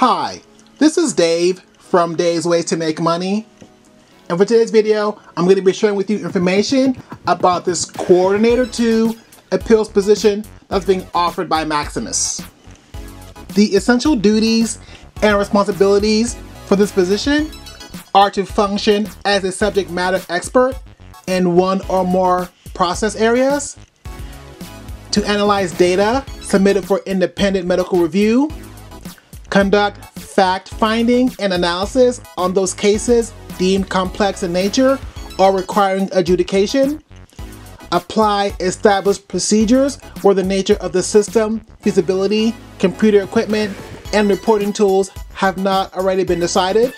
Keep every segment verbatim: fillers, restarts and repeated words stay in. Hi, this is Dave from Dave's Ways to Make Money, and for today's video I'm going to be sharing with you information about this Coordinator two appeals position that's being offered by Maximus. The essential duties and responsibilities for this position are to function as a subject matter expert in one or more process areas, to analyze data submitted for independent medical review, conduct fact-finding and analysis on those cases deemed complex in nature or requiring adjudication, apply established procedures where the nature of the system, feasibility, computer equipment, and reporting tools have not already been decided,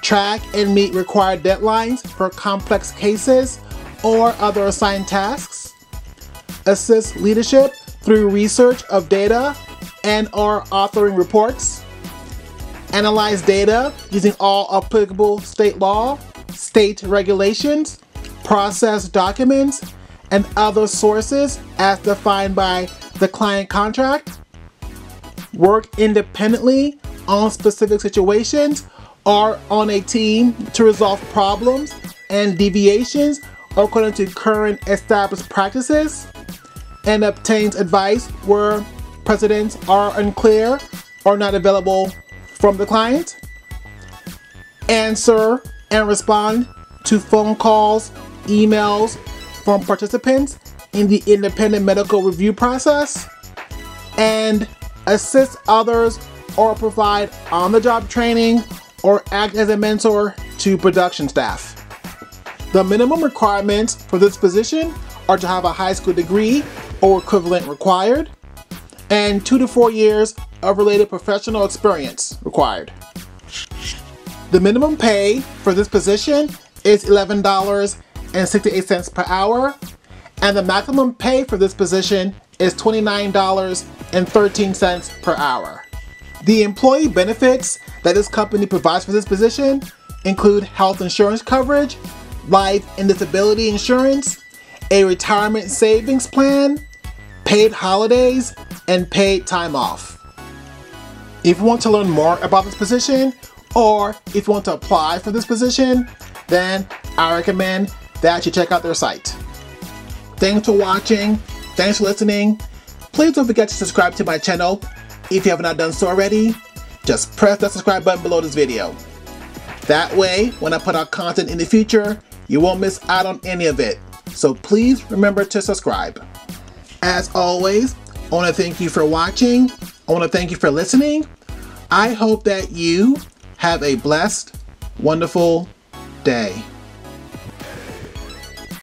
track and meet required deadlines for complex cases or other assigned tasks, assist leadership through research of data and or authoring reports, analyze data using all applicable state law, state regulations, process documents, and other sources as defined by the client contract, work independently on specific situations or on a team to resolve problems and deviations according to current established practices, and obtains advice where precedents are unclear or not available from the client, answer and respond to phone calls, emails from participants in the independent medical review process, and assist others or provide on-the-job training or act as a mentor to production staff. The minimum requirements for this position are to have a high school degree or equivalent required, and two to four years of related professional experience required. The minimum pay for this position is eleven dollars and sixty-eight cents per hour, and the maximum pay for this position is twenty-nine dollars and thirteen cents per hour. The employee benefits that this company provides for this position include health insurance coverage, life and disability insurance, a retirement savings plan, paid holidays, and paid time off. If you want to learn more about this position, or if you want to apply for this position, then I recommend that you check out their site. Thanks for watching. Thanks for listening. Please don't forget to subscribe to my channel if you have not done so already. Just press that subscribe button below this video. That way, when I put out content in the future, you won't miss out on any of it. So please remember to subscribe. As always, I want to thank you for watching. I want to thank you for listening. I hope that you have a blessed, wonderful day.